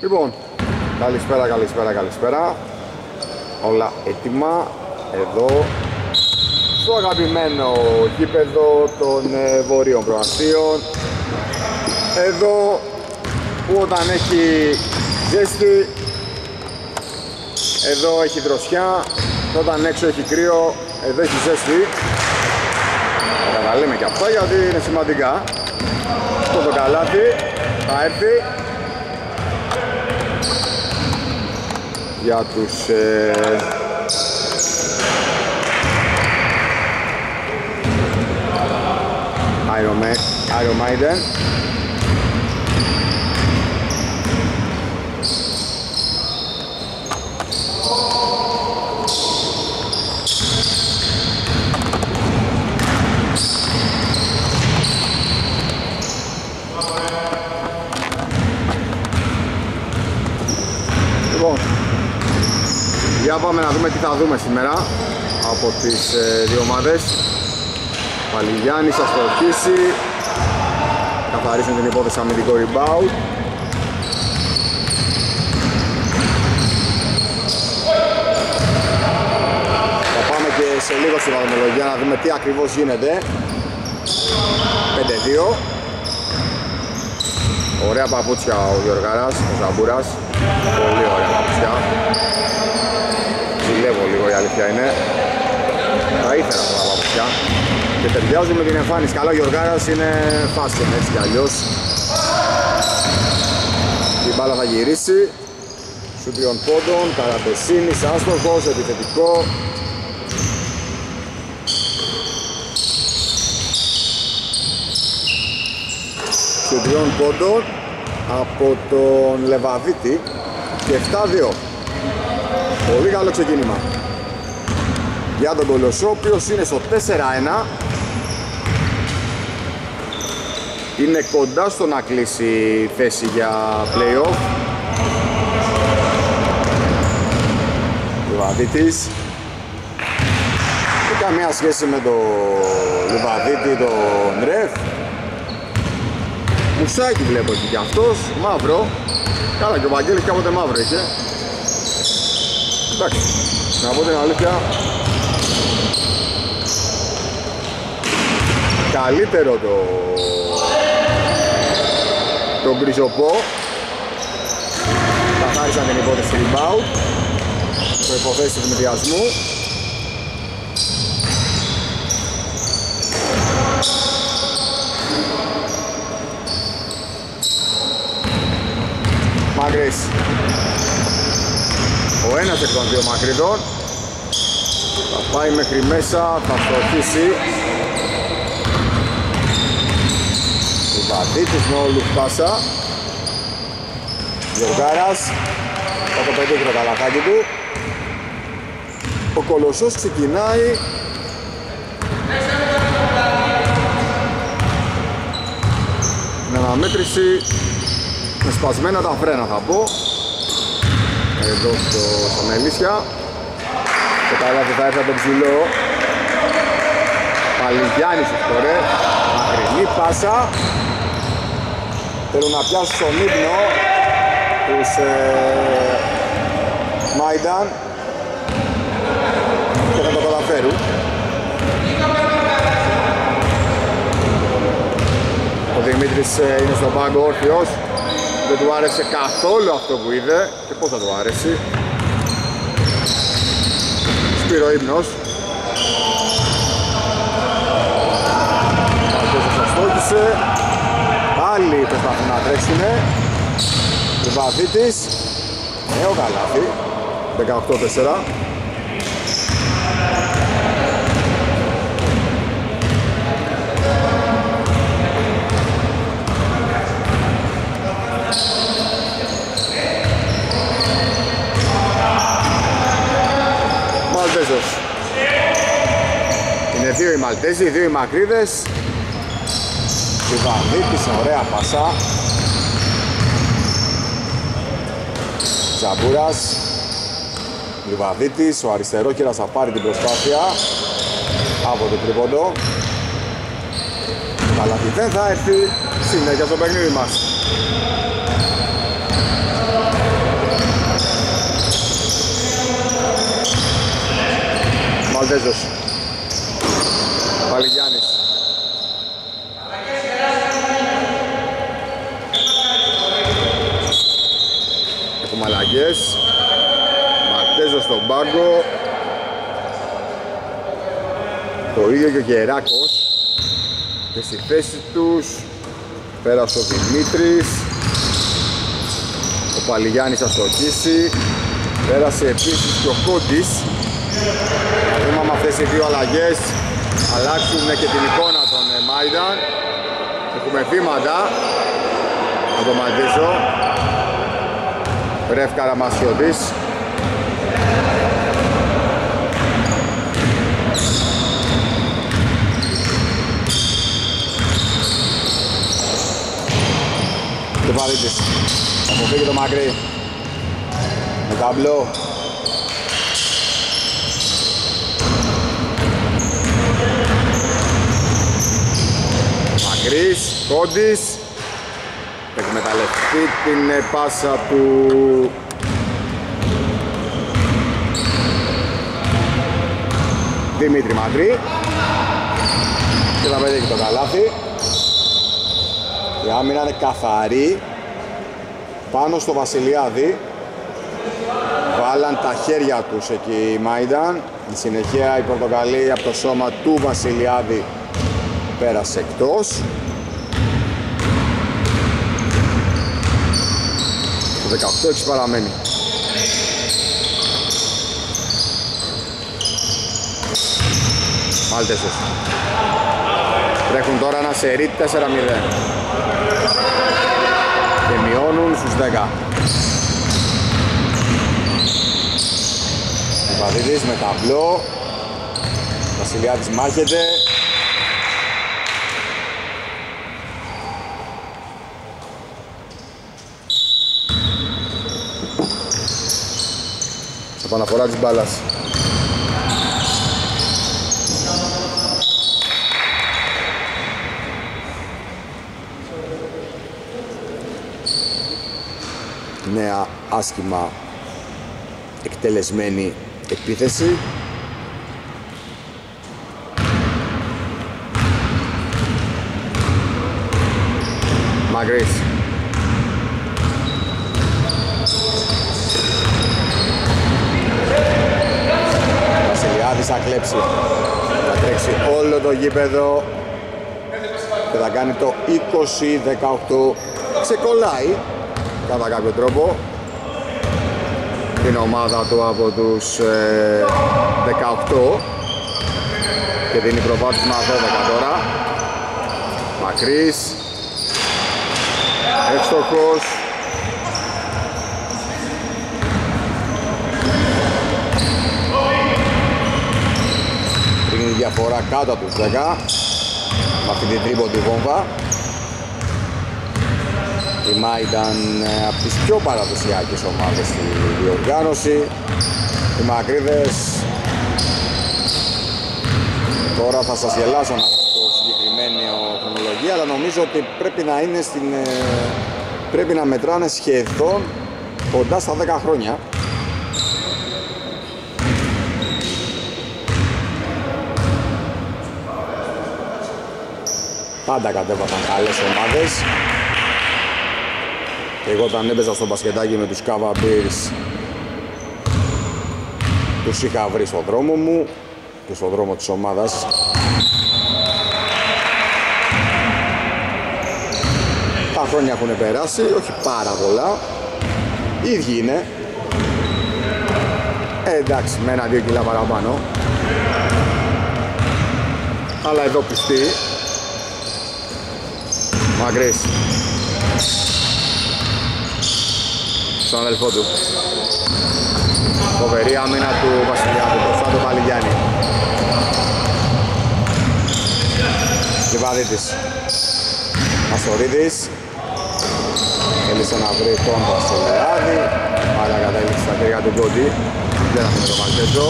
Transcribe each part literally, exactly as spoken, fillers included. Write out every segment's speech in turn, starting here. Λοιπόν, καλησπέρα, καλησπέρα, καλησπέρα. Όλα έτοιμα εδώ στο αγαπημένο γήπεδο των Βορείων Προαστίων. Εδώ που όταν έχει ζέστη, εδώ έχει δροσιά, όταν έξω έχει κρύο, εδώ έχει ζέστη. Θα τα λέμε και αυτά γιατί είναι σημαντικά. Αυτό το καλάθι θα έρθει για τους ε... Iron Maiden. Για πάμε να δούμε τι θα δούμε σήμερα από τις ε, δύο ομάδες. Παλιγιάννης θα στοχίσει, καθαρίζουν την υπόθεση αμυντικό rebound. Θα πάμε και σε λίγο στη βαθμολογία να δούμε τι ακριβώς γίνεται. πέντε δύο. Ωραία παπούτσια ο Γιωργάρας, ο Ζαμπούρας. Πολύ ωραία παπούτσια. Ζηλεύω λίγο, η αλήθεια είναι. Θα ήθελα αυτά τα παπούτσια. Και ταιριάζουν με την εμφάνιση. Καλά, ο Γιωργάρας είναι fashion έτσι κι αλλιώς. Η μπάλα θα γυρίσει. Σουτριών πόντων, Καραμπεσίνης, άστοχος, επιθετικό. Σουτριών πόντων από τον Λεβαδίτη και επτά δύο. Πολύ καλό ξεκίνημα για τον Κολοσσό, ο οποίος είναι στο τέσσερα ένα. Είναι κοντά στο να κλείσει θέση για play-off. Λεβαδίτης. Δεν καμία σχέση με τον Λεβαδίτη, τον Ρεφ. Μουσάκι βλέπω εκεί κι αυτός, μαύρο. Καλά, και ο Βαγγέλης κάποτε μαύρο είχε. Εντάξει, να πω την αλήθεια, καλύτερο το τον Γκριζοπό. Καθάρισαν την υπόθεση rebound, το υποθέσει του μηδιασμού. Μακρύς. Ο ένας εκ των δύο μακριδών θα πάει μέχρι μέσα, θα στοχίσει. Η Βαδίτης με όλου πάσα. Γιωργάρας θα το πετύχει το καλαχάκι του. Ο Κολοσσός ξεκινάει με αναμέτρηση με σπασμένα τα φρένα, θα πω. Εδώ στο, στο Μελίσια. Το καλάθι θα έρθει από τον ψηλό Παλιγιάννης ευκορέ. Μακρινή πάσα. Θέλω να πιάσω στον ύπνο τους ε, Μάινταν και θα το καταφέρουν. Ο Δημήτρης ε, είναι στον πάγκο όρθιος. Δεν του άρεσε καθόλου αυτό που είδε και πώς θα του άρεσε. Σπύρο ύπνος. Μαρτέζος θα στόχισε. Πάλι προσπαθούν να τρέξουνε. Βαδίτης. Νέο καλάθι. δεκαοκτώ τέσσερα. Είναι δύο οι Μαλτέζοι, δύο οι Μακρίδες. Livaditis, ωραία πασά. Ζαμπούρας. Livaditis, ο αριστερόκυρας θα πάρει την προσπάθεια από το τρίποντο. Καλάθι δεν θα έρθει, συνέχεια στο παιχνίδι μας. Μαλτέζος. Παλιγιάννης. Έχουμε αλλαγές. Μαλτέζος στον πάγκο. Το ίδιο και ο Γεράκος. Και στη θέση τους πέρασε ο Δημήτρης. Ο Παλιγιάννης θα στοχίσει. Πέρασε επίσης και ο Κόντις. Να δούμε με αυτές οι δύο αλλαγές αλλάξουν και την εικόνα των Μάινταν. Έχουμε βήματα από τον Μαντίζο. Ρεφ Καραμασιωτής. Και Βαρίτης. Αποφύγει το Μακρύ. Με ταμπλό. Μακρύς, Κόντις. Εκμεταλλευτεί την πάσα του Δημήτρη Μακρύ. Και θα πετύχει το καλάθι. Η άμυνα είναι καθαρή. Πάνω στο Βασιλιάδη. Βάλαν τα χέρια τους εκεί η Μάινταν. Η συνεχεία η πορτοκαλί από το σώμα του Βασιλιάδη πέρασε εκτός. Το δεκαοκτώ έξι παραμένει. Μάλτεζος. Τρέχουν τώρα ένα σερί τέσσερα μηδέν. Και μειώνουν στους δέκα. Βαδίδης με ταμπλό. Βασιλιάδης μάχεται. Επαναφορά της μπάλας. Νέα άσχημα εκτελεσμένη επίθεση. Μακρύς. Βασιλιάδης θα κλέψει. Θα τρέξει όλο το γήπεδο και θα κάνει το είκοσι δεκαοκτώ. Ξεκολλάει κατά κάποιο τρόπο την ομάδα του από τους ε, δεκαοκτώ και δίνει προβάδισμα δώδεκα τώρα. Μακρύς, εύστοχος. Πριν η διαφορά κάτω από τους δέκα με αυτή την τρίποντη βόμβα. Η Μάινταν από τις πιο παραδοσιακές ομάδες στη διοργάνωση. Οι Μακρύδες τώρα θα σας γελάσω να σας πω συγκεκριμένη χρονολογία, αλλά νομίζω ότι πρέπει να είναι στην, πρέπει να μετράνε σχεδόν κοντά στα δέκα χρόνια. Πάντα κατέβασαν καλές ομάδες. Εγώ όταν έπαιζα στο μπασκετάκι με τους Cavaliers, τους είχα βρει στον δρόμο μου και στον δρόμο της ομάδας. Τα χρόνια έχουν περάσει, όχι πάρα πολλά. Οι ίδιοι είναι. Ε, εντάξει, με ένα-δύο κιλά παραπάνω. Αλλά εδώ πιστεί. Μακρύς. Στον αδελφό του. Φοβερή άμυνα του Βασιλιάδου, μπροστά του Παλιγιάννη. Livaditis. Μαστορίδης. Θέλησε να βρει τον Βασιλιάδη. Άρα κατέληξε στα χέρια του Κόντι. Δεν αφήνει το Μαλτέζο.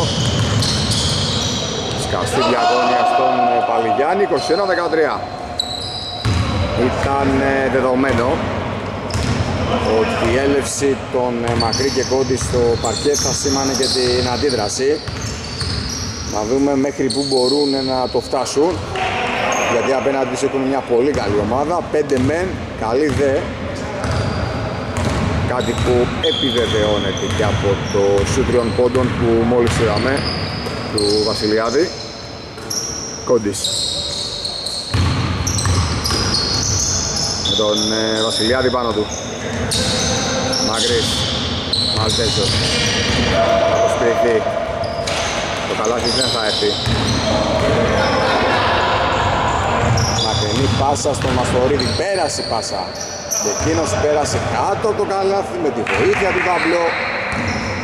Σκαστή διαγώνια στον Παλιγιάννη. είκοσι ένα δεκατρία. Ήταν δεδομένο ότι η έλευση των Μακρύ και Κόντι στο παρκέ θα σήμανε και την αντίδραση. Να δούμε μέχρι που μπορούν να το φτάσουν. Γιατί απέναντι τους έχουν μια πολύ καλή ομάδα. Πέντε μεν, καλή δε. Κάτι που επιβεβαιώνεται και από το σούτριον πόντων που μόλις είδαμε του Βασιλιάδη. Κόντις. Με τον ε, Βασιλιάδη πάνω του. Μακρύς. Μαλτέζος. Θα το σπριχθεί. Το καλάκι δεν θα έρθει. Μακρινή πάσα στον Μαστορίδη. Πέρασε η πάσα. Και εκείνος πέρασε κάτω το καλάθι με τη βοήθεια του ταμπλό.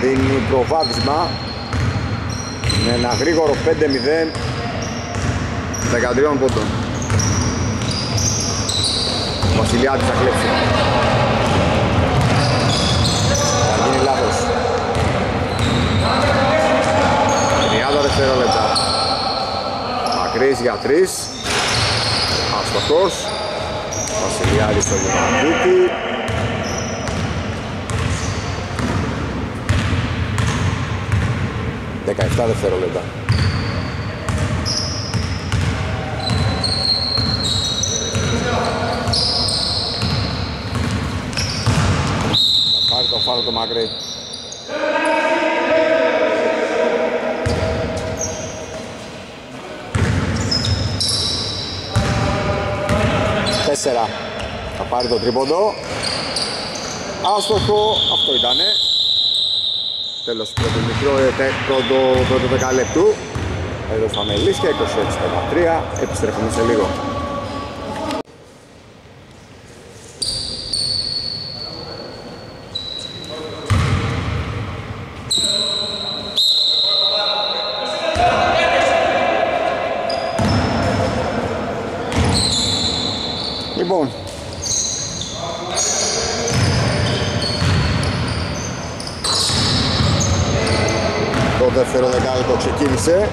Δίνει προβάδισμα με ένα γρήγορο πέντε μηδέν. δεκατρία πόντων. Ο Βασιλιάδης θα κλέψει. Θα γίνει λάθος. τριάντα δευτερόλεπτα. Μακρύς για τρία. Αστοχός. Βασιλιάδης στο Λιβαδίτη. δεκαεπτά δευτερόλεπτα. Το φάουλ το Μακρύ. Τέσσερα. Θα πάρει το τρίποντο. Άστοχο. Αυτό ήτανε. Τέλος του πρώτου μικρό πρώτο δεκαλέπτου. Εδώ στα Μελίσια είκοσι έξι πενήντα τρία. Επιστρέφουμε σε λίγο. Ξεκίνησε.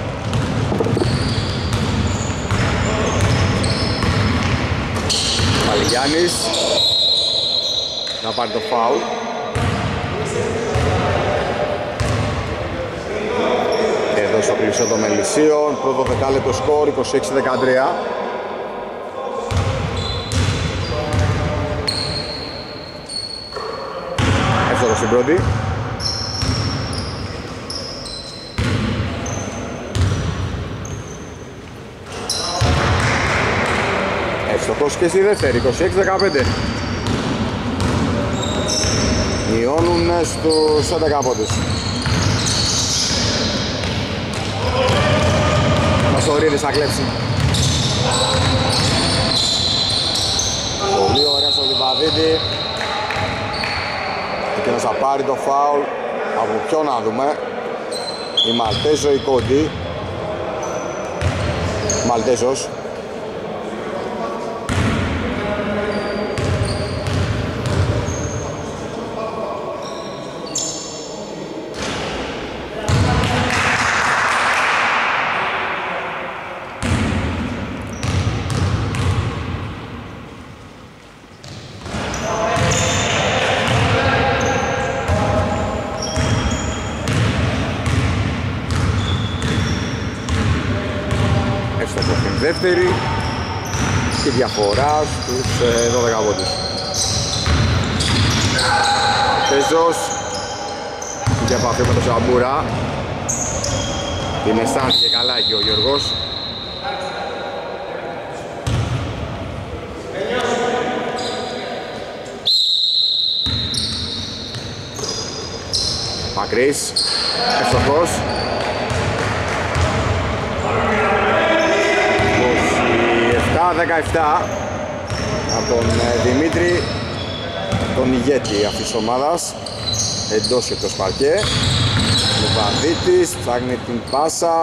Παλιγιάννης. Να πάρει το φάουλ. Εδώ στο πλησό των Μελισσίων. Πρώτο δεκάλεπτο σκορ είκοσι έξι δεκατρία. Εύθερο στην πρώτη. Και στη δεύτερη, είκοσι έξι δεκαπέντε. Μειώνουν στους έντεκα πόντους. Μαστορίδης θα κλέψει. Πολύ ωραία στο Λιβαδίτη. Εκείνος θα πάρει το φάουλ. Από ποιο να δούμε. Η Μαλτέζο, η Κόντι. Μαλτέζος. Στη διαφορά στους δώδεκα πόντους. Πεζός και επαφή με τον Ζαμπούρα. Την αισθάνθηκε καλά και ο Γιώργος. Μακρύς, ευθοχός. δεκαεπτά από τον Δημήτρη, τον ηγέτη αυτής της ομάδας, εντός και εκτός παρκέ. Λιβαδίτης ψάχνει την πάσα,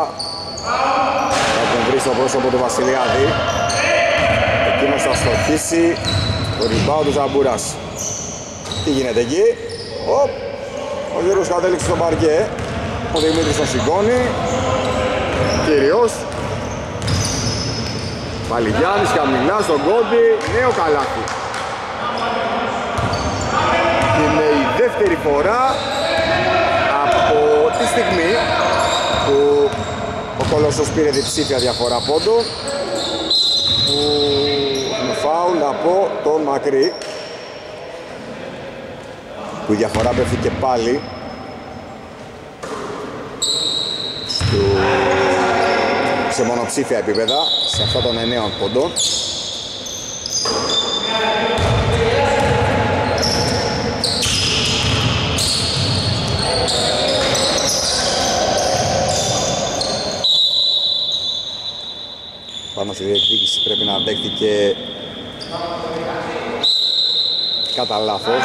θα τον βρει στο πρόσωπο του Βασιλιάδη. Εκείνος θα στοχίσει το rebound του Ζαμπούρας. Τι γίνεται εκεί, ο, ο Γιώργος κατέληξε στο παρκέ, ο Δημήτρης τον σηκώνει, κυρίως. Παλιγιάννης καμιλά στον Κόντι, νέο καλάθι. Είναι η δεύτερη φορά από τη στιγμή που ο Κολόσσος πήρε διψήφια διαφορά πόντου. Με φάουλ από τον Μακρύ, που η διαφορά πέφτει και πάλι στο... σε μονοψήφια επίπεδα, σε αυτά των εννέα πόντων. Πάνω στη διεκδίκηση πρέπει να δέχτηκε κατά λάθος,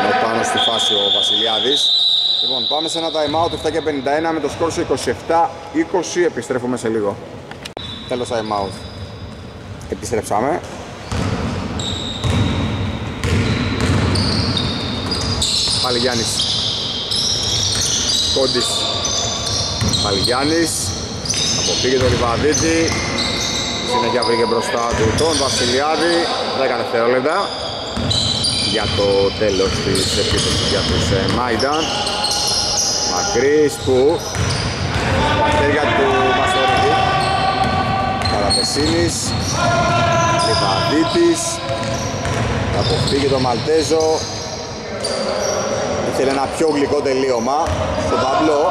ενώ πάνω στη φάση ο Βασιλιάδης. Λοιπόν, πάμε σε ένα time out, επτά και πενήντα ένα με το σκορ σε είκοσι επτά είκοσι, επιστρέφουμε σε λίγο. Τέλος time out. Επιστρέψαμε. Παλιγιάννης. Κόντις. Παλιγιάννης. Αποφύγει τον Λιβαδίτη. Συνέχεια βρήκε μπροστά του τον Βασιλιάδη. δέκα δευτερόλεπτα για το τέλος της επίθεσης για τους Μάινταν. Μακρύς που στα χέρια του Μαστορίδη. Καραμπεσίνης. Λιβαδίτης. Αποφύγει τον Μαλτέζο. Ήθελε ένα πιο γλυκό τελείωμα στον ταμπλό,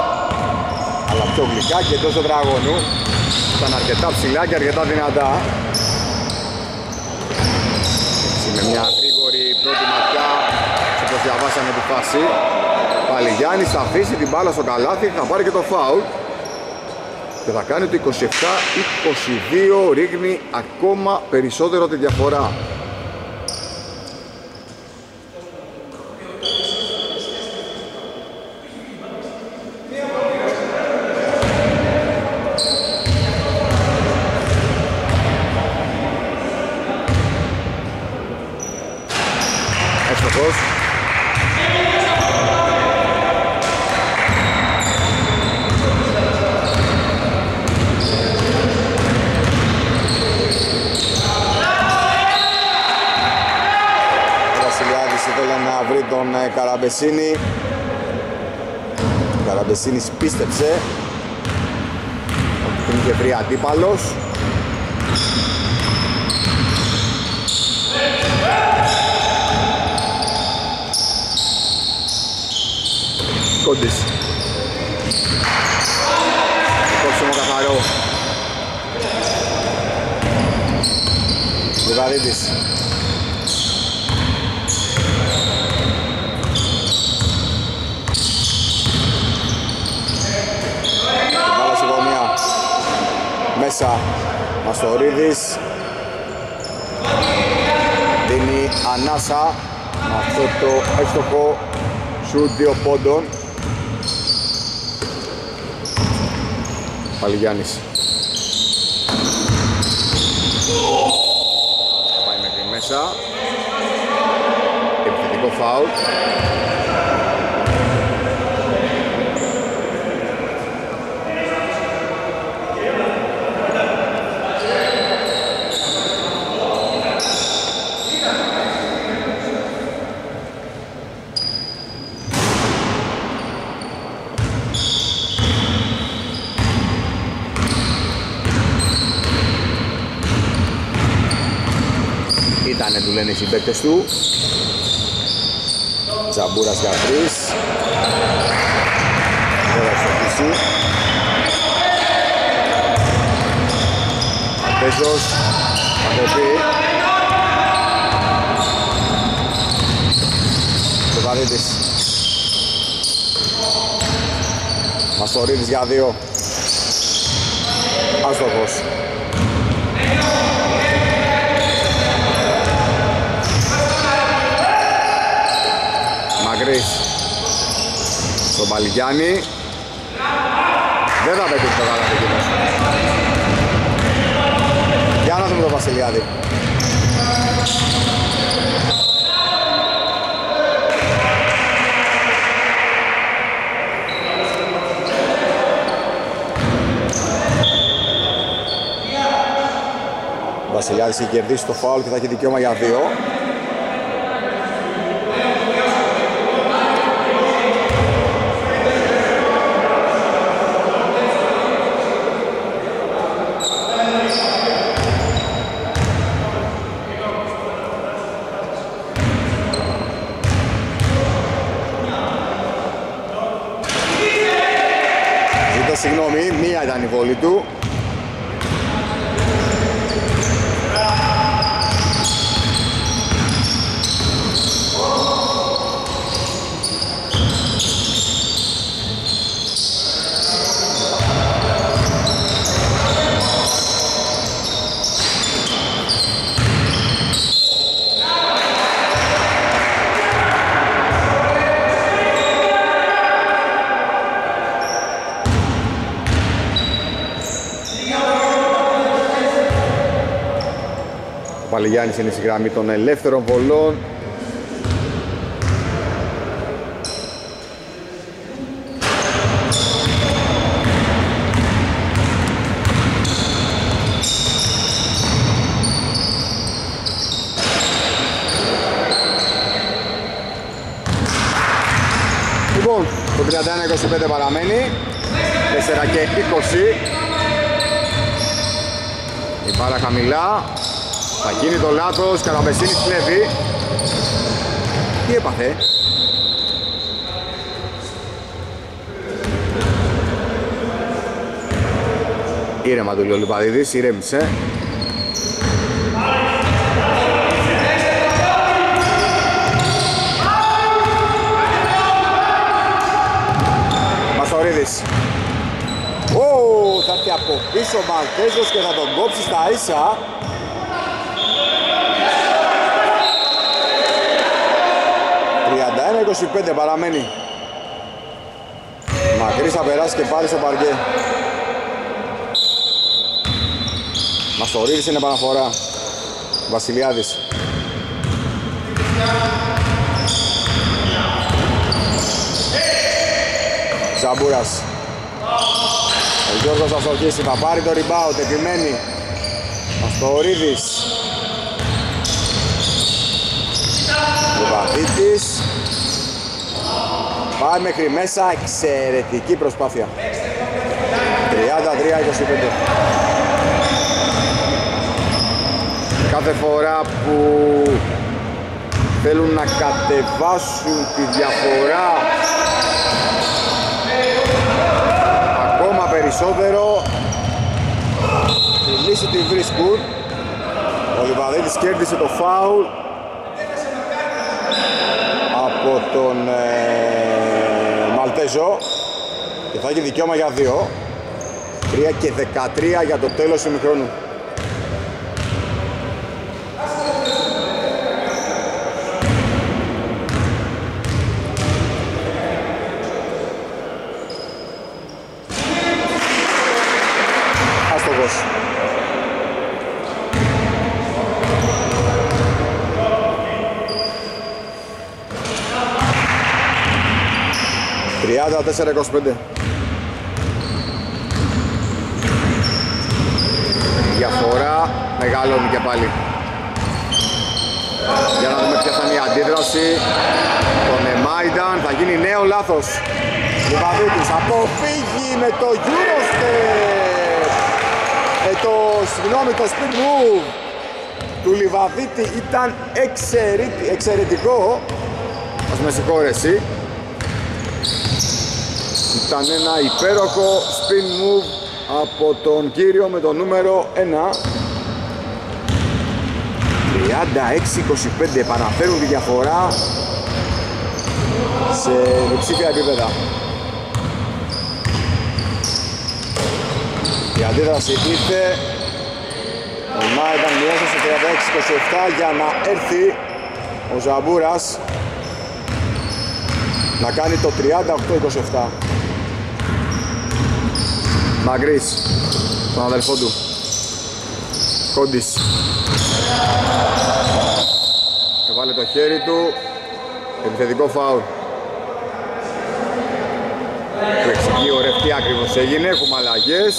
αλλά πιο γλυκά και τόσο τραγώνου. Ήταν αρκετά ψηλά και αρκετά δυνατά. Έτσι με μια γρήγορη πρώτη ματιά που το διαβάσανε τη φάση. Παλιγιάννης θα αφήσει την μπάλα στο καλάθι, θα πάρει και το φάουλ και θα κάνει το είκοσι επτά είκοσι δύο, ρίχνει ακόμα περισσότερο τη διαφορά. Καραμπεσίνη. Καραμπεσίνης πίστεψε ότι την είχε βρει αντίπαλος. Κόντις. Κόψιμο καθαρό. Λιβαδίτης. Μέσα Μαστορίδης δίνει ανάσα με αυτό το έστοχο σουτ δύο πόντων. Παλιγιάννης πάει μέχρι μέσα. Επιθετικό φάουλ. Του λένε οι συμπαίκτες του. Ζαμπούρας για τρεις. Τώρα στο πίσω. Πέζος. Ακοπή. Λιβαδίτης. Μαστορίδης για δύο. Άστοχος. Στον Παλιγιάννη δεν θα πετύχει το καλάθι κοίτας. Για να δούμε τον Βασιλιάδη. Ο Βασιλιάδης έχει κερδίσει το φάουλ και θα έχει δικαίωμα για δύο. ήταν η βόλη του. Ο Παλιγιάννης είναι στη γραμμή των ελεύθερων βολών. Λοιπόν, το τριάντα ένα είκοσι πέντε παραμένει. τέσσερα και είκοσι. Η μπάλα χαμηλά. Θα γίνει το λάθος, Καραμπεσίνης κλέβει. Τι έπαθε? Ήρεμα του λέει ο Λιβαδίδης, ηρέμησε. Μαστορίδης. Ω, θα έρθει από πίσω ο Μαλτέζος και θα τον κόψει στα ίσα. είκοσι πέντε παραμένει. Μακρύς θα περάσει και πάλι στο παρκέ. Μαστορίδης είναι επαναφορά. Βασιλιάδης. Ζαμπούρας. Ο Γιώργος θα στοχίσει, θα πάρει το rebound, επιμένει. Μαστορίδης. Livaditis. Πάει μέχρι μέσα, εξαιρετική προσπάθεια. τριάντα τρία είκοσι πέντε. Κάθε φορά που θέλουν να κατεβάσουν τη διαφορά ακόμα περισσότερο, τη λύση τη βρίσκουν. Ο Λιβαδίτης κέρδισε το φάουλ από τον ε, Μαλτέζο και θα έχει δικαίωμα για δύο. Τρία και δεκατρία για το τέλος του ημιχρόνου. τριάντα τέσσερα είκοσι πέντε. Διαφορά μεγαλώνει και πάλι. Για να δούμε ποια θα είναι η αντίδραση των Maiden. Θα γίνει νέο λάθος. Livaditis αποφύγει με το Eurostep. Ε, το συγγνώμη, το speed move του Livaditis ήταν εξαιρετικό, εξαιρετικό. Ας με συγχώρεση. Ήταν ένα υπέροχο spin move από τον κύριο με το νούμερο ένα. Τριάντα έξι είκοσι πέντε, επαναφέρουν τη διαφορά σε διψήφια επίπεδα. Η αντίδραση ήρθε. Ο Μάινταν μοιάζει στο τριάντα έξι είκοσι επτά για να έρθει ο Ζαμπούρας να κάνει το τριάντα οκτώ είκοσι επτά. Μακρύς, τον αδελφό του Κόντις, έβαλε το χέρι του, επιθετικό φάουλ. Πλεξική ωραία, τι ακριβώς έγινε, έχουμε αλλαγές.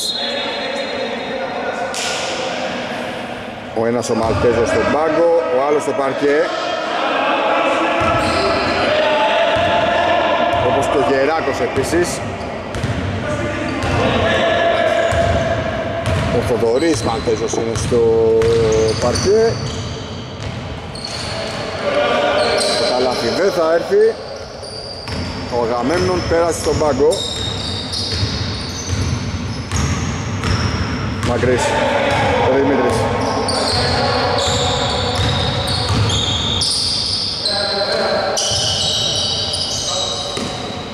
Ο ένας ο Μαλτέζος στον πάγκο, ο άλλος στο παρκέ. Όπως και ο Γεράκος επίσης. Ο Θοδωρής Μαλτέζος είναι στο παρκέ. Το καλάθι δεν θα έρθει. Ο Αγαμέμνων πέρασε στον πάγκο. Μακρύς, ο Δημήτρης.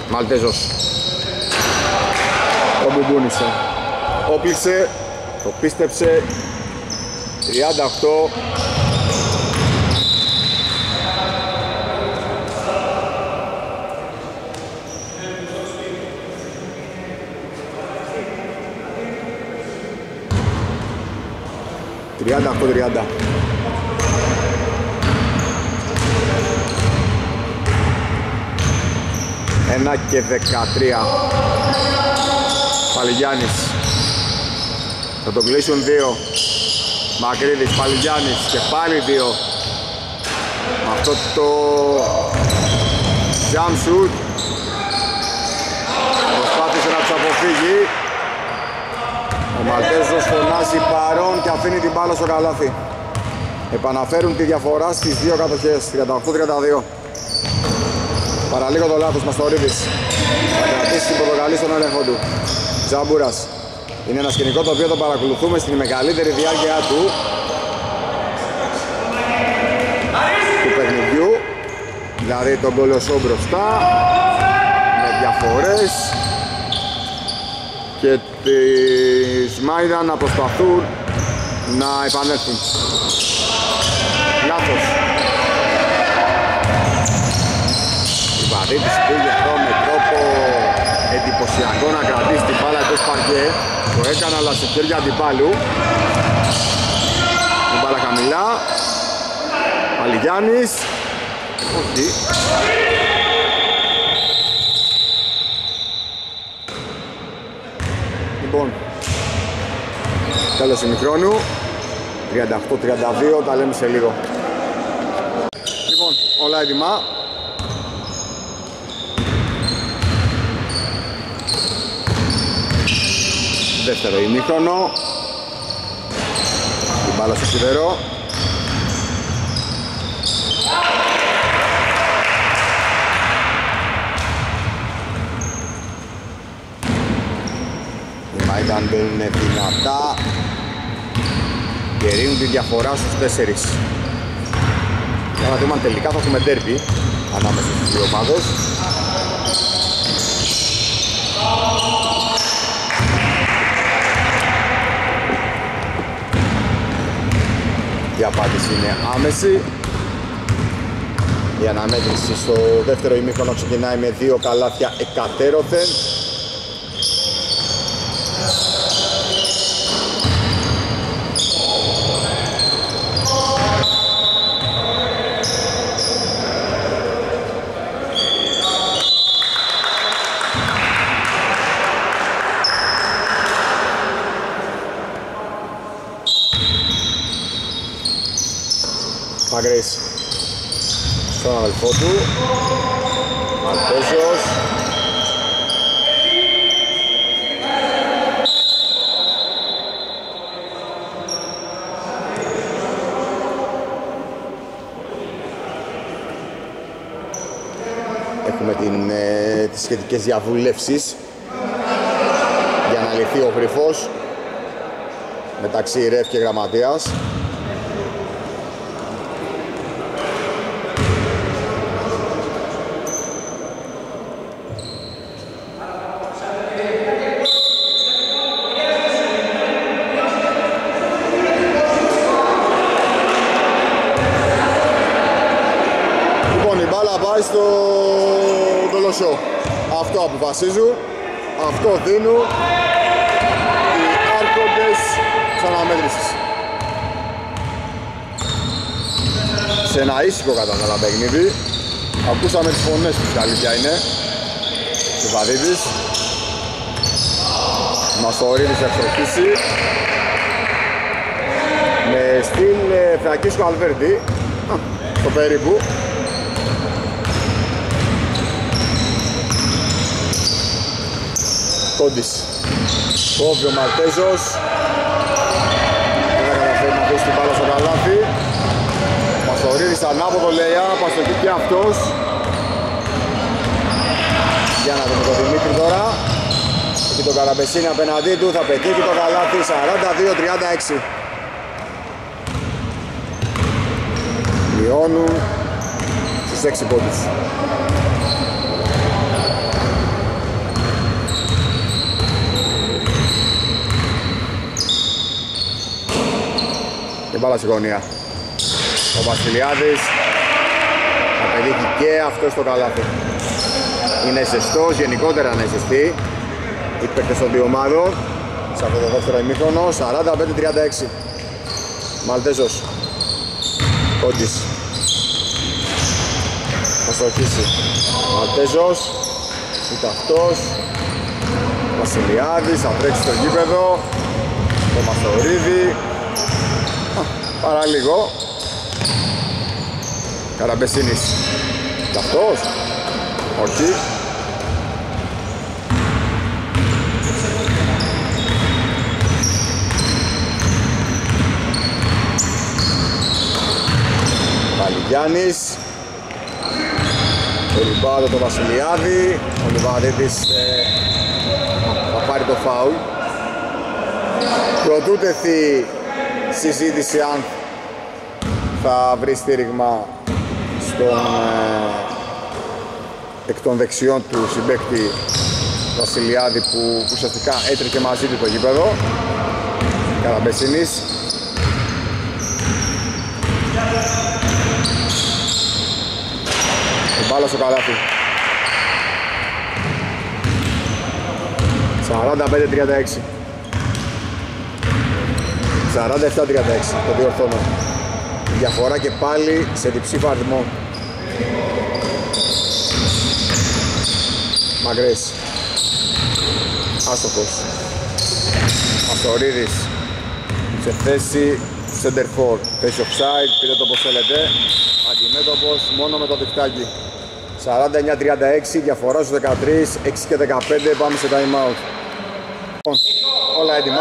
Μαλτέζος. Το μπουμπούνισε. Όπλησε, το πίστεψε. τριάντα οκτώ. τριάντα οκτώ τριάντα. Ένα και δεκατρία. Παλιγιάννης. Θα τον κλείσουν δύο. Μακρύδης, Παλιγιάννης και πάλι δύο. Με αυτό το jump shoot προσπάθησε να τους αποφύγει. Ο Μαλτέζος φωνάζει παρόν και αφήνει την μπάλα στο καλάθι. Επαναφέρουν τη διαφορά στις δύο κατοχές, τριάντα οκτώ τριάντα δύο. Παραλίγο το λάθος, Μαστορίδης. Θα κρατήσει την πορτοκαλί στον έλεγχο του. Ζαμπούρας. Είναι ένα σκηνικό το οποίο το παρακολουθούμε στην μεγαλύτερη διάρκεια του του παιχνιδιού. Δηλαδή τον Κολοσσό μπροστά με διαφορές και τις Μάιδα να προσπαθούν να επανέλθουν. Λάθος. Η Βαρύτης πήγε εδώ με τρόπο εντυπωσιακό να κρατήσει την μπάλα εκτός παρκέ. Το έκανε αλλά σε χέρια αντιπάλου. Την μπάλα χαμηλά. Παλιγιάννης. Όχι. Λοιπόν, τέλος ημιχρόνου, τριάντα οκτώ τριάντα δύο, τα λέμε σε λίγο. Λοιπόν, όλα έτοιμα. Δεύτερο ημιχρόνο. Την μπάλα στο σιδερό. Ήταν μπαίνουν δυνατά και ρίνουν τη διαφορά στους τέσσερις. Για να δούμε αν τελικά θα έχουμε ντέρμπι ανάμεσα στις δύο ομάδες. Η απάντηση είναι άμεση. Η αναμέτρηση στο δεύτερο ημίχρονο ξεκινάει με δύο καλάθια εκατέρωθεν. Μακρύς στον αδελφό του Μαλτέζος. Έχουμε την, ε, τις σχετικές διαβουλεύσεις για να λυθεί ο γρίφος μεταξύ ρεφ και γραμματείας. Αυτό αποφασίζουν, αυτό δίνουν οι άρχοντες της αναμέτρησης. Σε ένα ήσυχο κατά τα παιχνίδι, ακούσαμε τις φωνές τους, η αλήθεια είναι. Livaditis, Μαστορίδης ευθοκίσει με στυλ Φραγκίσκο Αλβέρντι, το περίπου. Κόντις, κόβει ο Μαλτέζος. Δεν θα καταφέρει να δώσει την μπάλα στο καλάθι. Παστορίδης ανάποδο λέει, παστοκεί και αυτός. Για να δούμε τον Δημήτρη τώρα. και τον Καραμπεσίνη απέναντί του, θα πετύχει το καλάθι, σαράντα δύο τριάντα έξι. Λιώνου στους έξι πόντους. Και μπάλα στη γωνία. Ο Βασιλιάδης θα πετύχει και αυτό στο καλάθι. Είναι ζεστός, γενικότερα είναι ζεστή. Οι παίκτες των δύο ομάδων σε αυτό το δεύτερο ημίχρονο, σαράντα πέντε τριάντα έξι. Μαλτέζος, Κόντις, θα στοχίσει Μαλτέζος, ούτε αυτός. Βασιλιάδης θα τρέξει στο γήπεδο, το Μαστορίδι, παραλίγο. Καραμπεσίνης, ούτε αυτός, όχι. Γιάννης, το ριμπάδο το Βασιλιάδη, ο Livaditis ε, θα πάρει το φάουλ. Προτού τεθεί συζήτηση αν θα βρει στήριγμα στον, ε, εκ των δεξιών του συμπαίκτη Βασιλιάδη που ουσιαστικά έτρεχε μαζί του το γήπεδο. Καραμπεσίνης. Μπάλα στο καλάθι. σαράντα πέντε τριάντα έξι. σαράντα επτά τριάντα έξι το διορθώνω. Η διαφορά και πάλι σε διψήφιο αριθμό. Μακρύς. Άστοχος. Μαστορίδης. Σε θέση center for. Θέση offside. Πείτε το πως θέλετε. Αντιμέτωπος μόνο με το δικτάκι. σαράντα εννιά τριάντα έξι, διαφορά στους δεκατρία, έξι και δεκαπέντε, πάμε σε time out. Όλα έτοιμα.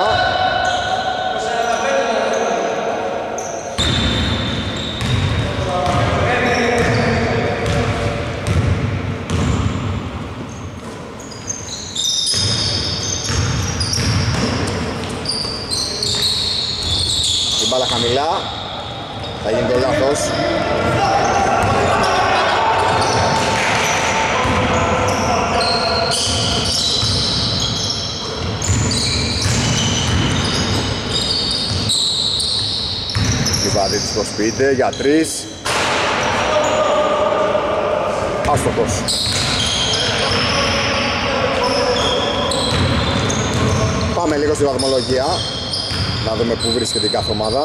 Η μπάλα χαμηλά, θα γίνει το λάθος. Livaditis προσποιείται για τρεις. Άστοχος. Πάμε λίγο στη βαθμολογία, να δούμε πού βρίσκεται η κάθε ομάδα.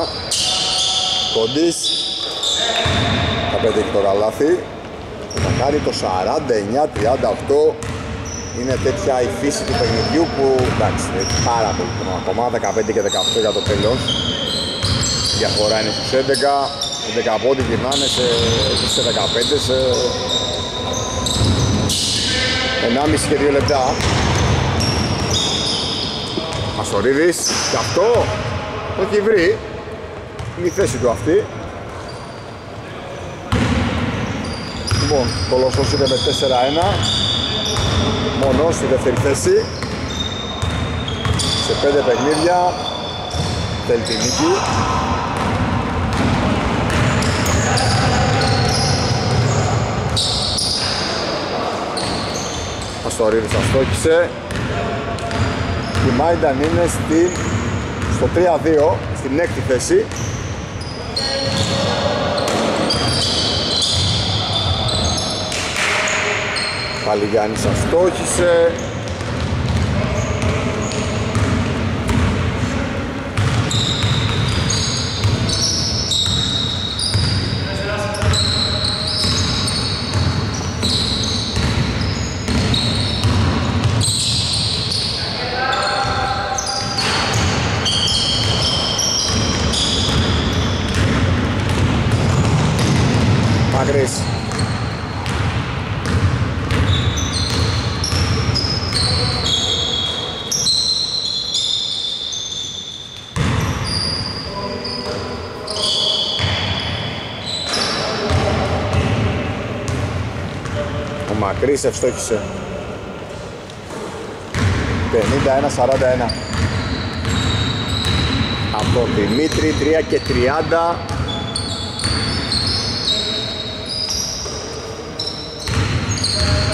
Κοντής θα πετύχει το καλάθι. Θα κάνει το σαράντα εννιά τριάντα οκτώ. Είναι τέτοια η φύση του παιχνιδιού που εντάξει, είναι πάρα πολύ ακόμα. δεκαπέντε και δεκαοκτώ για το τέλος. Η διαφορά είναι στους έντεκα, οι δεκαπέντε γυρνάνε σε, σε δεκαπέντε, σε ενάμιση και δύο λεπτά. Μαστορίδης, και αυτό το έχει βρει, είναι η θέση του αυτή. Λοιπόν, Κολοσσός είναι με τέσσερα ένα, μόνο στη δεύτερη θέση, σε πέντε παιχνίδια, θέλει τη νίκη. Μαστορίδης θα στόχισε. Η Μάινταν είναι στη, στο τρία δύο, στην έκτη θέση. Πaligiannis θα στόχισε. Μακρύς. Ο Μακρύς ευστόχησε. πενήντα ένα σαράντα ένα. Από Δημήτρη, τρία και τριάντα.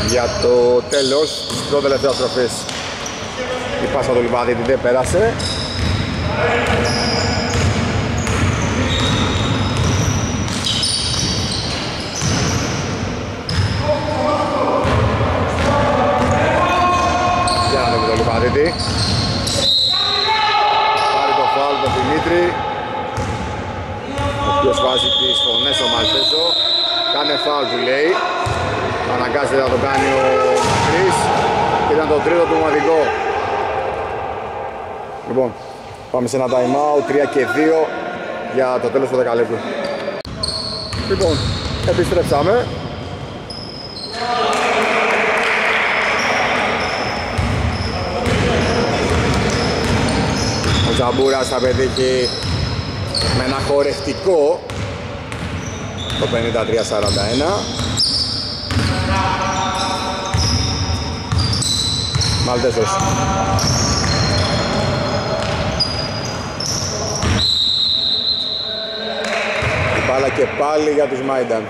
Για το τέλος της πρώτης τελευταίας στροφής. Η πάσα του Λιβαδίτη δεν πέρασε. Πάρει το φάουλ τον Δημήτρη, ο οποίος βάζει τις φωνές ο Μαλτέζο. Κάνε φάουλ του λέει, αναγκάζεται να το κάνει ο Μακρύς. Ήταν το τρίτο του ομαδικό. Λοιπόν, πάμε σε ένα time out, τρία και δύο για το τέλος του δεκαλέπτου. Λοιπόν, επιστρέψαμε. Ο Ζαμπούρας θα πετύχει με ένα χορευτικό το πενήντα τρία σαράντα ένα. Μαλτέζος. Η μπάλα και πάλι για τους Μάινταν.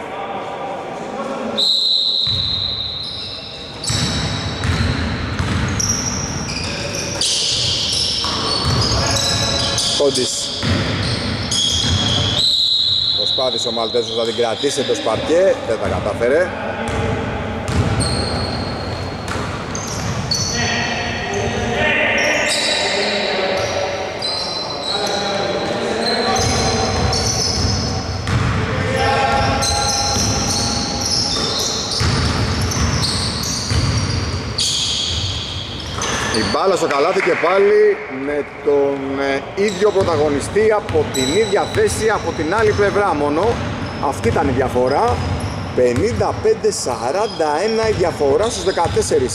Προσπάθησε ο Μαλτέζος να την κρατήσει εντός παρκέ, δεν τα κατάφερε. Η μπάλα στο καλάθι και πάλι με τον ίδιο πρωταγωνιστή από την ίδια θέση, από την άλλη πλευρά μόνο. Αυτή ήταν η διαφορά. πενήντα πέντε σαράντα ένα η διαφορά στους δεκατέσσερις.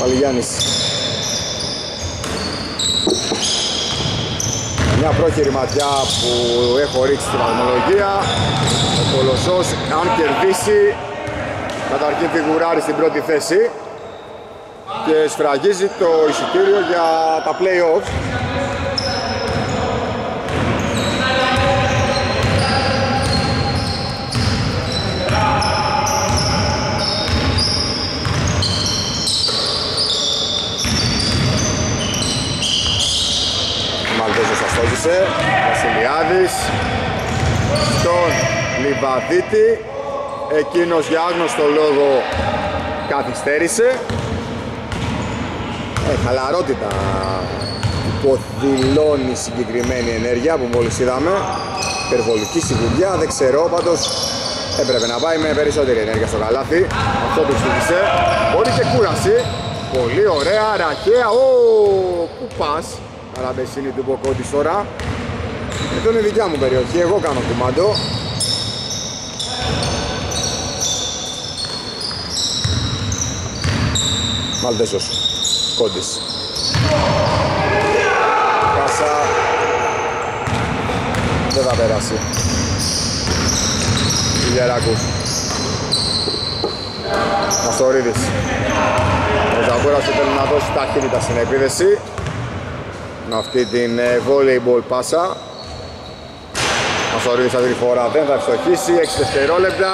Πaligiannis. Μια πρόχειρη ματιά που έχω ρίξει στη βαθμολογία. Ο Κολοσσός, αν κερδίσει, καταρχήν φιγουράρει στην πρώτη θέση και σφραγίζει το εισιτήριο για τα play-off. Μαλτέζος αστόχησε, Βασιλιάδης στον Λιβαδίτη, εκείνος για άγνωστο λόγο καθυστέρησε. Ε, χαλαρότητα υποδηλώνει συγκεκριμένη ενέργεια που μόλις είδαμε. Υπερβολική σιγουριά, δεν ξέρω, πάντως έπρεπε να πάει με περισσότερη ενέργεια στο καλάθι. Αυτό του στήριξε. Πολύ και κούραση. Πολύ ωραία, ραχαία. Ω, πού πας, Καραμπεσίνη του Μποκόντις τώρα. Εδώ είναι η δικιά μου περιοχή, εγώ κάνω κουμάντο. Μαλτέζος. Κόντις. Πάσα δεν θα περάσει. Γεράκου. Μαστορίδης. Ο Ζαμπούρας θέλει να δώσει ταχύτητα στην επίδεση με αυτή την volleyball πάσα. Μαστορίδης αυτή τη φορά δεν θα ευστοχίσει. έξι δευτερόλεπτα.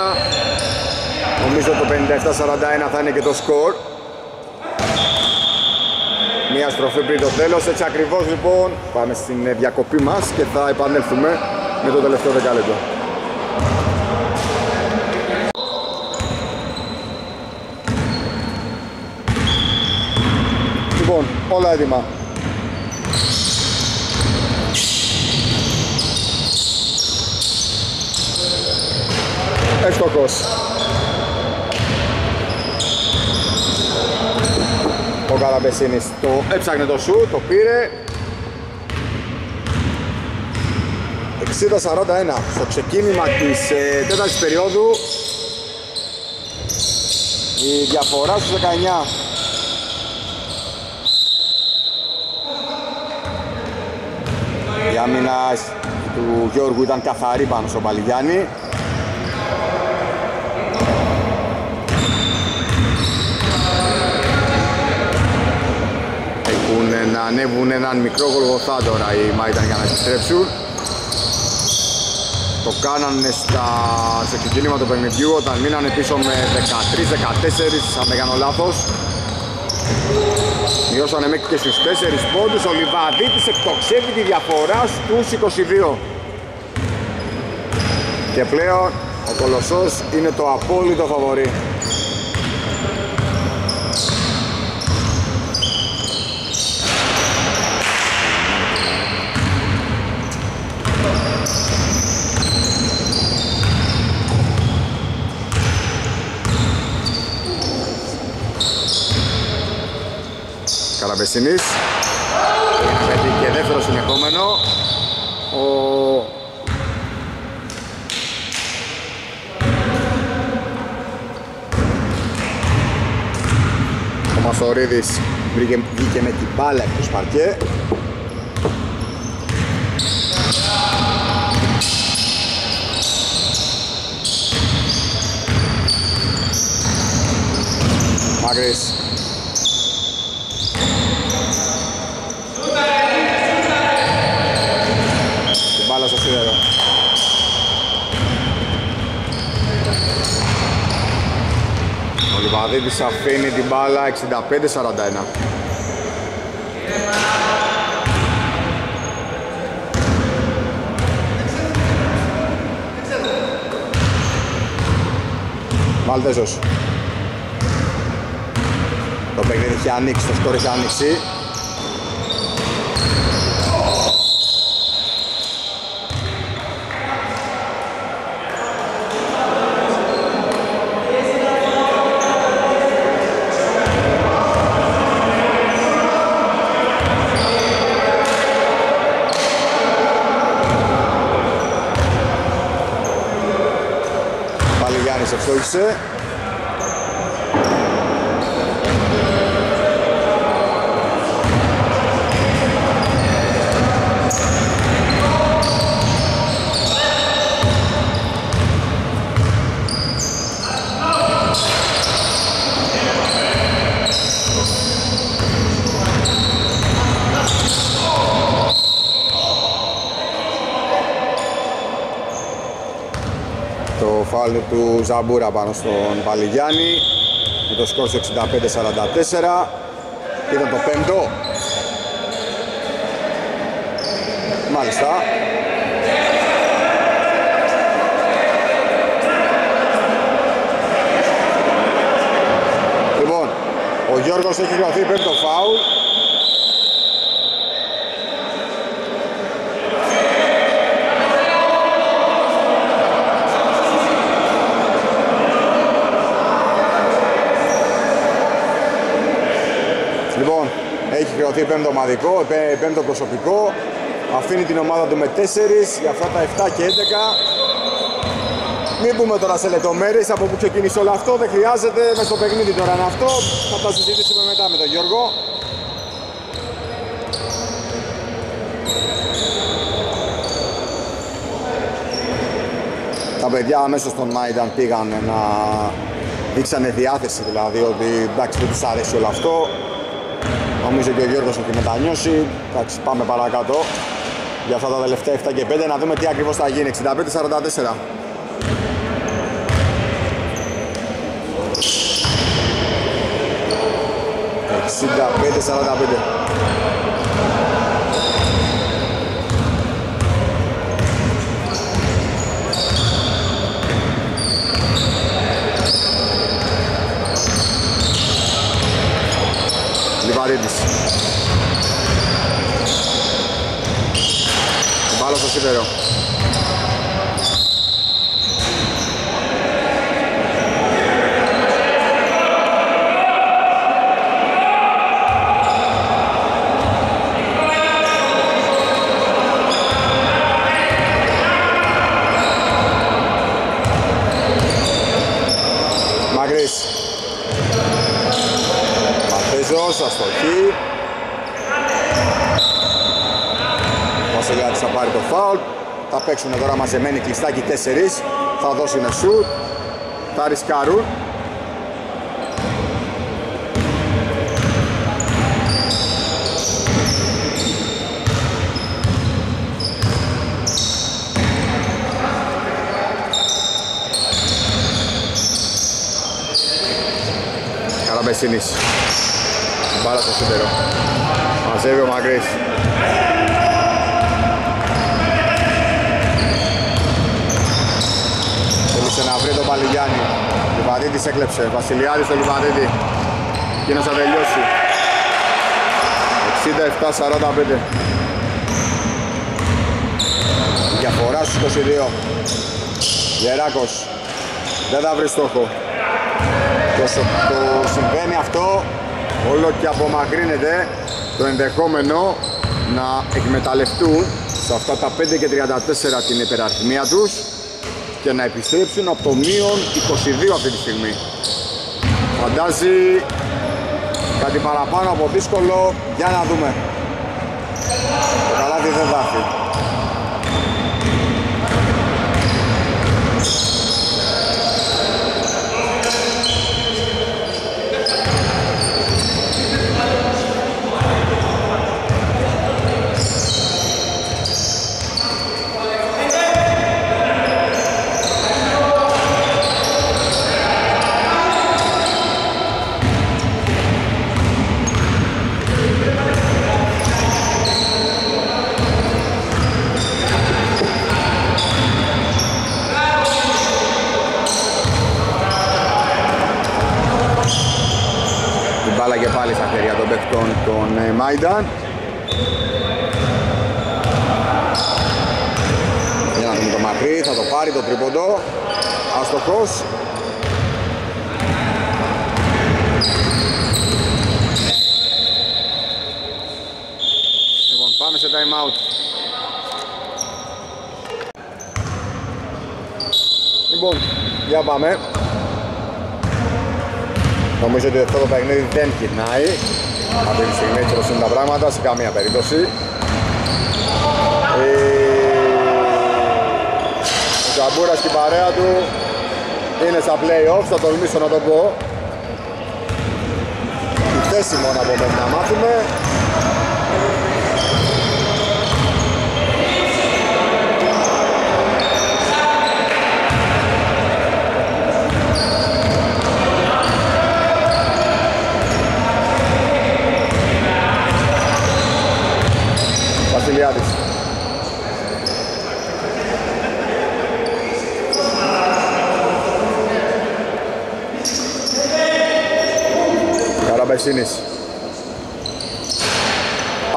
Νομίζω το πενήντα επτά σαράντα ένα θα είναι και το σκορ. Μια στροφή πριν το τέλος, έτσι ακριβώς λοιπόν. Πάμε στην διακοπή μας και θα επανέλθουμε με το τελευταίο δεκάλεπτο. Λοιπόν, όλα έτοιμα. Εύστοχος. Ο Καραμπεσίνης το έψαχνε το σου, το πήρε. εξήντα σαράντα ένα στο ξεκίνημα της τέταρτης περίοδου. Η διαφορά στους δεκαεννιά. Η άμυνα του Γιώργου ήταν καθαρή πάνω στον Παλιγιάννη. να ανέβουν έναν μικρό γολγοθάτορα οι Maiden για να επιστρέψουν. Το κάνανε στα... στο κυκλήμα του παιχνιδιού όταν μείνανε πίσω με δεκατρία δεκατέσσερα, αν δεν κάνω λάθος. Μειώσανε μέχρι και στους τέσσερις πόντους. Ο Livaditis εκτοξεύει τη διαφορά στους είκοσι δύο. Και πλέον ο Κολοσσός είναι το απόλυτο φαβορί. Καραμπεσινής πέτει και δεύτερο συνεχόμενο. Ο Ο Μαστορίδης βγήκε, βγήκε με την μπάλα από το σπαρκέ. Μακρύς Livaditis αφήνει την μπάλα εξήντα πέντε σαράντα ένα. Μαλτέζος. Το παιχνίδι είχε ανοίξει, το σκορ είχε ανοίξει. Ευθόγησε. Του Ζαμπούρα πάνω στον Παλιγιάννη με το σκορ εξήντα πέντε σαράντα τέσσερα. Ήταν το πέμπτο. Μάλιστα. Λοιπόν, ο Γιώργος έχει γραφτεί πέμπτο φάουλ. Λοιπόν, έχει χρεωθεί πέμπτο ομαδικό, πέμπτο προσωπικό. Αφήνει την ομάδα του με τέσσερα για αυτά τα επτά και έντεκα. Μην πούμε τώρα σε λεπτομέρειες από που ξεκίνησε όλο αυτό. Δεν χρειάζεται, μες στο παιχνίδι τώρα είναι αυτό. Θα τα συζητήσουμε μετά με τον Γιώργο. Τα παιδιά αμέσως στον Μάινταν πήγαν να δείξανε διάθεση, δηλαδή ότι εντάξει δεν τους αρέσει όλο αυτό. Νομίζω και ο Γιώργος έχει μετανιώσει. Εντάξει, πάμε παρακάτω για αυτά τα τελευταία επτά και πέντε να δούμε τι ακριβώς θα γίνει. εξήντα πέντε σαράντα τέσσερα. εξήντα πέντε σαράντα πέντε. Μπάλα στο σίδερο. Μακρύς. Μαλτέζος, αστοχή. Ο Βασιλιάδης θα πάρει το φάουλ. Θα παίξουν τώρα μαζεμένοι κλειστάκι τέσσερις. Θα δώσουν σουτ. Θα ρισκάρουν. Καραμπεσίνης. Μπάλα στο σύντερο. Μαζεύει ο Μακρύς. Θέλησε να βρει τον Παλιγιάννη. Λιβαδίτης έκλεψε. Βασιλιάδης στο Λιβαδίτη. Εκείνος θα τελειώσει. εξήντα επτά σαράντα πέντε. Διαφορά στους είκοσι δύο. Γεράκος. Δεν θα βρει στόχο. Και όσο το συμβαίνει αυτό, όλο και απομακρύνεται το ενδεχόμενο να εκμεταλλευτούν σε αυτά τα πέντε και τριάντα τέσσερα την υπεραρθμία τους και να επιστρέψουν από το μείον είκοσι δύο αυτή τη στιγμή. Φαντάζει κάτι παραπάνω από δύσκολο, για να δούμε. Το καλάδι δεν βάφει. Μάινταν. Για να δούμε το Μακρύ, θα το πάρει το τρίποντο. Αστοχός. Λοιπόν, πάμε σε time out. Λοιπόν, για πάμε. Νομίζω ότι αυτό το παιχνίδι δεν κυρνάει. Αυτή τη στιγμή έτσι όπως είναι τα πράγματα, σε καμία περίπτωση. Ε... Ο Ζαμπούρας και η παρέα του είναι στα play-off, θα τολμήσω να το πω. Η θέση μόνο από μέχρι να μάθουμε. Βασιλιάδης. Καραμπεσίνης.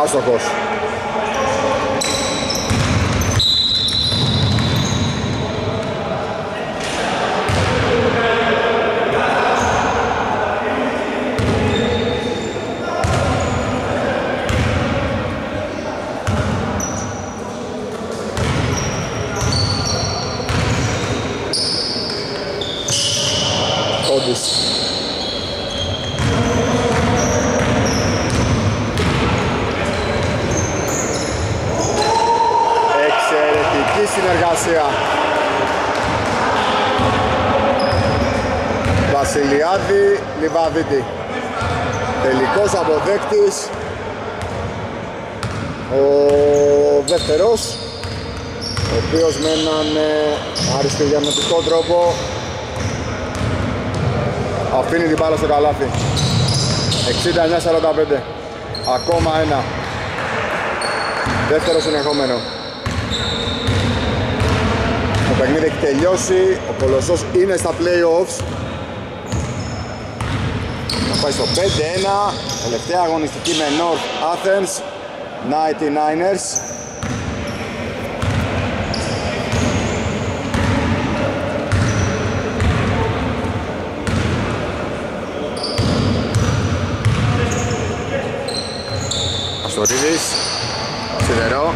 Άστοχος. Βασιλιάδη, Λιβαδίτη. Τελικός αποδέκτης ο δεύτερος, ο οποίος με έναν αριστογεωμετρικό τρόπο αφήνει την μπάλα στο καλάθι. εξήντα εννιά σαράντα πέντε. Ακόμα ένα. Δεύτερο συνεχόμενο. Το παιχνίδι έχει τελειώσει, ο Κολοσσός είναι στα play-offs. Θα πάει στο πέντε ένα, τελευταία αγωνιστική με North Athens ενενήντα εννιά ers. Μαστορίδης, σιδερό.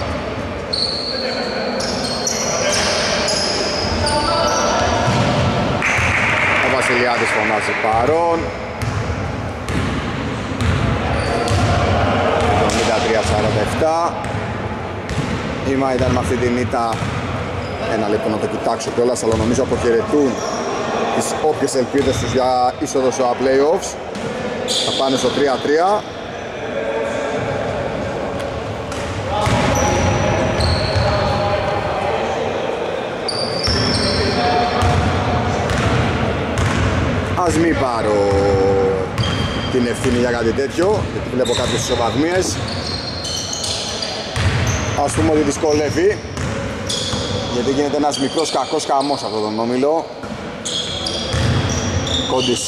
Ο Βασιλιάδης φωνάζει παρόν. εβδομήντα τρία σαράντα επτά. Η Μάινταν με αυτή την ήττα, ένα λεπτό να το κοιτάξω κιόλας, αλλά νομίζω αποχαιρετούν τις όποιες ελπίδες τους για είσοδο στα playoffs. Θα πάνε στο τρία τρία. Ας μην πάρω την ευθύνη για κάτι τέτοιο, γιατί βλέπω κάποιες ισοβαθμίες. Ας πούμε ότι δυσκολεύει, γιατί γίνεται ένας μικρός κακός χαμός αυτόν τον όμιλο. Κόντις,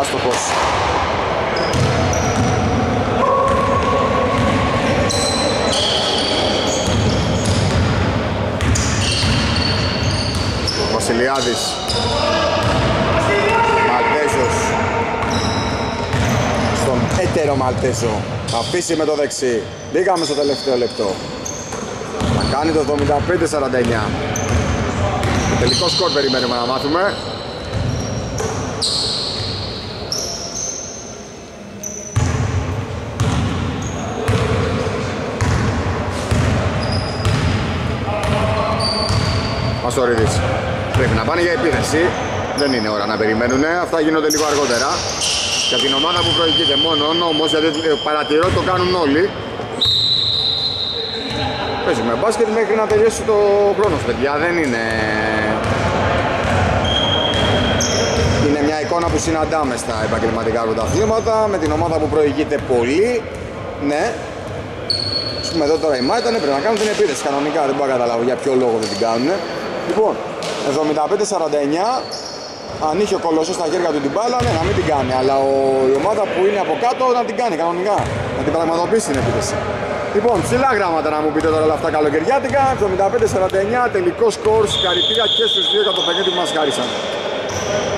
άστοχος. Βασιλιάδης, Μαλτέζος, στον έτερο Μαλτέζο, θα αφήσει με το δεξί, μπήκαμε στο τελευταίο λεπτό, θα κάνει το εβδομήντα πέντε σαράντα εννιά, τελικό σκορ περιμένουμε να μάθουμε. Μαστορίδης. Πρέπει να πάνε για επίθεση, δεν είναι ώρα να περιμένουνε, αυτά γίνονται λίγο αργότερα. Για την ομάδα που προηγείται μόνο, όμως γιατί παρατηρώ το κάνουν όλοι. Παίζουμε μπάσκετ μέχρι να τελειώσει το χρόνος, παιδιά, δεν είναι... Είναι μια εικόνα που συναντάμε στα επαγγελματικά πρωταθλήματα, με την ομάδα που προηγείται πολύ, ναι. Ας πούμε εδώ τώρα η Μάιτανε πρέπει να κάνουν την επίθεση κανονικά, δεν μπορώ να καταλάβω για ποιο λόγο δεν την κάνουνε. Λοιπόν, εβδομήντα πέντε σαράντα εννιά, αν είχε ο Κολοσσός στα χέρια του την μπάλα, ναι, να μην την κάνει. Αλλά ο, η ομάδα που είναι από κάτω να την κάνει κανονικά, να την πραγματοποιήσει την επίθεση. Λοιπόν, ψηλά γράμματα να μου πείτε τώρα όλα αυτά καλοκαιριάτικα. εβδομήντα πέντε σαράντα εννιά, τελικό σκορ, συγχαρητήρια και στους δύο για το παιχνίδι που μας χάρισαν.